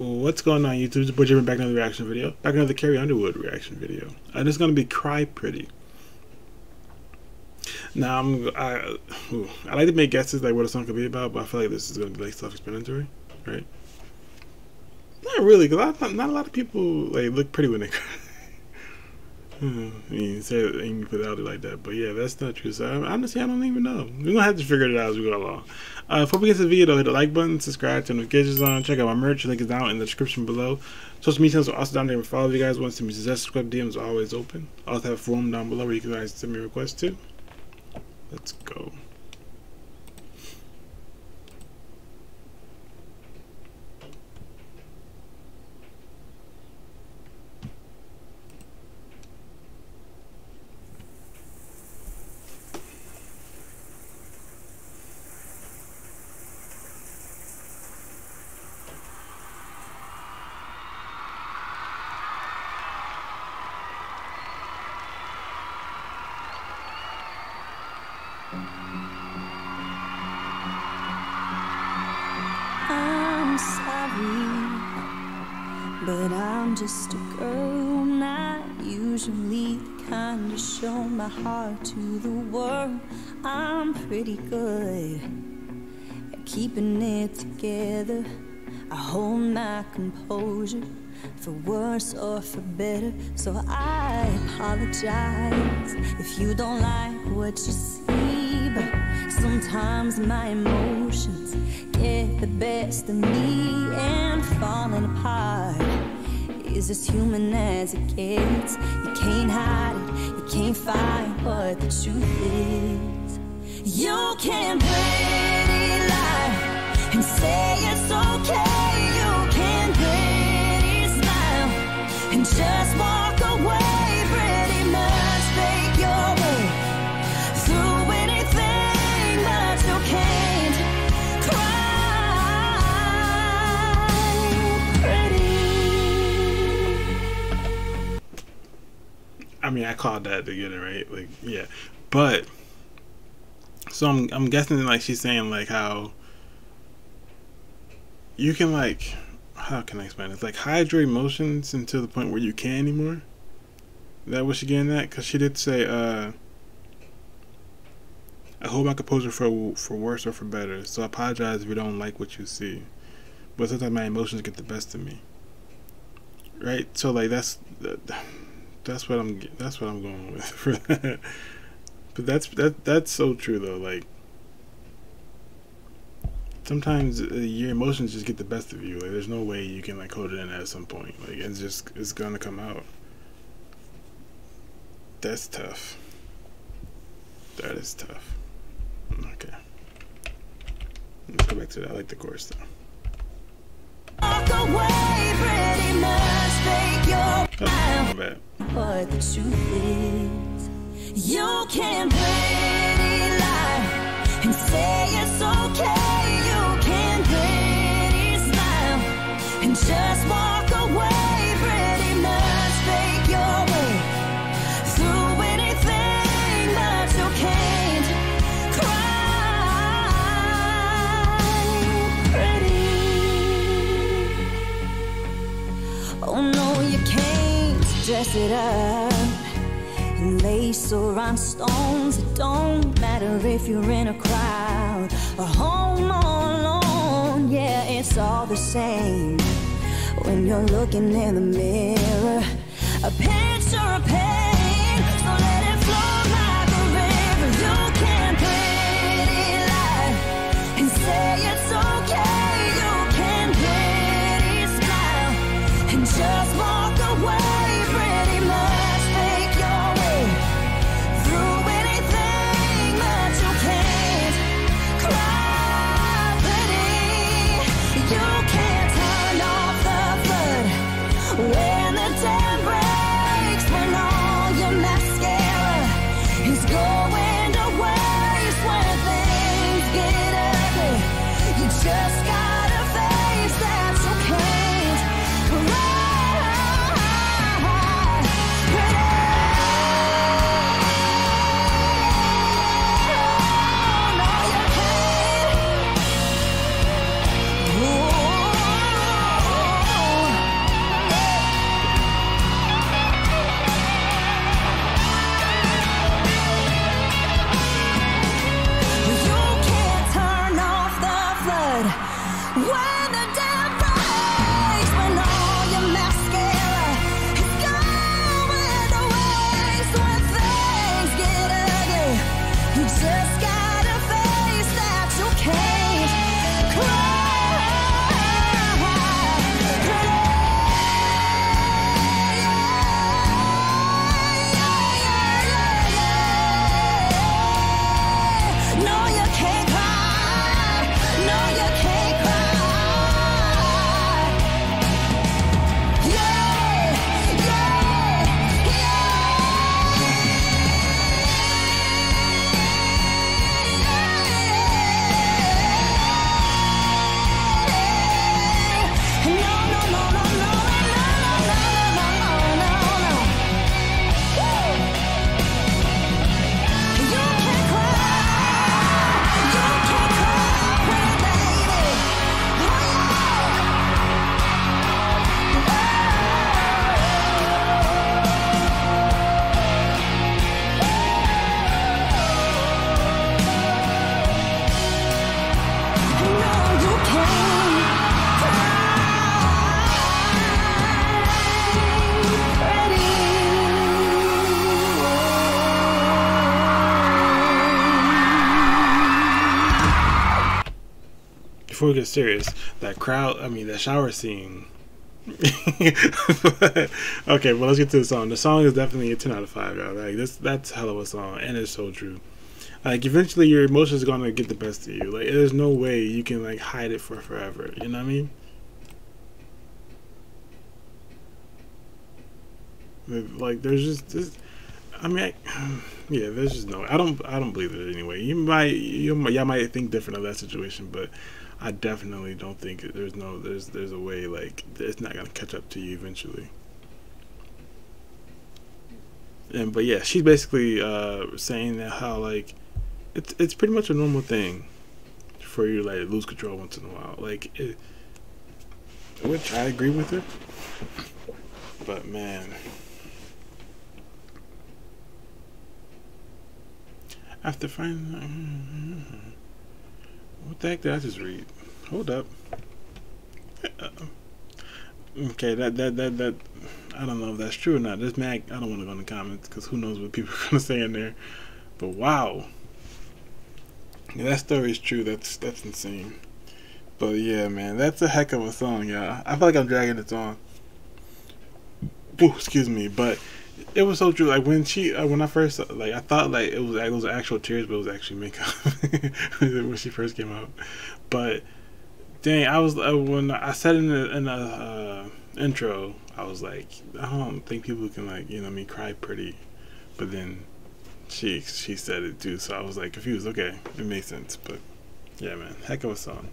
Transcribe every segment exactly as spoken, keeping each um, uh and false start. What's going on, YouTube? It's Boy Jimmy back another reaction video. Back another Carrie Underwood reaction video. And it's gonna be Cry Pretty. Now I'm I ooh, I like to make guesses like what a song could be about, but I feel like this is gonna be like self-explanatory, right? Not really, because not, not a lot of people like look pretty when they cry. Hmm, you say it and you put it out there like that, but yeah, that's not true. So I, honestly, I don't even know. We're gonna have to figure it out as we go along. Uh, before we get to the video, though, hit the like button, subscribe, turn notifications on, check out my merch. Link is down in the description below. Social media channels are also down there. Follow if you guys want to send me suggestions. Subscribe, D Ms are always open. I also have a form down below where you can guys send me requests too. Let's go. I'm sorry, but I'm just a girl, not usually the kind to show my heart to the world. I'm pretty good at keeping it together. I hold my composure, for worse or for better. So I apologize if you don't like what you see, but sometimes my emotions get the best of me, and falling apart is as human as it gets. You can't hide it, you can't fight what the truth is. You can pretty lie and say it's okay. Just walk away, pretty much break your way through anything that you can't cry pretty. I mean, I called that to get it right, like, yeah. But so I'm I'm guessing like she's saying like how you can like. How can I explain it? It's like hide your emotions until the point where you can't anymore. Is that what she getting at? Because she did say, uh, I hold my composure for for worse or for better. So I apologize if you don't like what you see. But sometimes my emotions get the best of me. Right? So like that's that's what I'm that's what I'm going with for that. But that's that that's so true though. Like, sometimes uh, your emotions just get the best of you. Like, there's no way you can like hold it in at some point. Like, it's just it's gonna come out. That's tough. That is tough. Okay. Let's go back to that. I like the chorus though. Walk away, pretty much break your oh, my bad. But the truth is, you can pretty lie and say it's okay. Just walk away, pretty much break your way through anything that you can't cry pretty. Oh no, you can't dress it up and lace or on stones. It don't matter if you're in a crowd or home or alone. Yeah, it's all the same when you're looking in the mirror. A picture of pain, so let it flow like a river. You can pretty lie and say it's okay. You can pretty smile and just walk away, pretty much make your way through anything that you can't cry pretty. You can turn off when the dam breaks, when all before we get serious, that crowd, I mean, that shower scene. Okay, well, let's get to the song. The song is definitely a ten out of five, y'all. Like, this, that's hell of a song, and it's so true. Like, eventually your emotions are going to get the best of you. Like, there's no way you can, like, hide it for forever. You know what I mean? Like, there's just this, I mean, I, yeah, there's just no, I don't, I don't believe it anyway. You might, you might, y'all might think different of that situation, but I definitely don't think it, there's no, there's, there's a way, like, it's not going to catch up to you eventually. And, but yeah, she's basically, uh, saying that how, like, it's, it's pretty much a normal thing for you to, like, lose control once in a while. Like, it, which I agree with her, but man. After finding, what the heck did I just read? Hold up. Okay, that that that that. I don't know if that's true or not. This mag, I don't want to go in the comments because who knows what people are gonna say in there. But wow, yeah, that story is true. That's that's insane. But yeah, man, that's a heck of a song, y'all. I feel like I'm dragging this on. Ooh, excuse me, but. It was so true. Like when she, uh, when I first, like I thought, like it was, it was actual tears, but it was actually makeup when she first came out. But dang, I was uh, when I said in the in the uh, intro, I was like, I don't think people can like, you know, what I mean, cry pretty. But then she she said it too, so I was like confused. Okay, it makes sense. But yeah, man, heck of a song.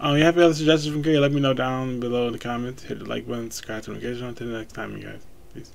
Um, you have any other suggestions from Carrie? Let me know down below in the comments. Hit the like button, subscribe to the notification. Until the next time, you guys. Peace.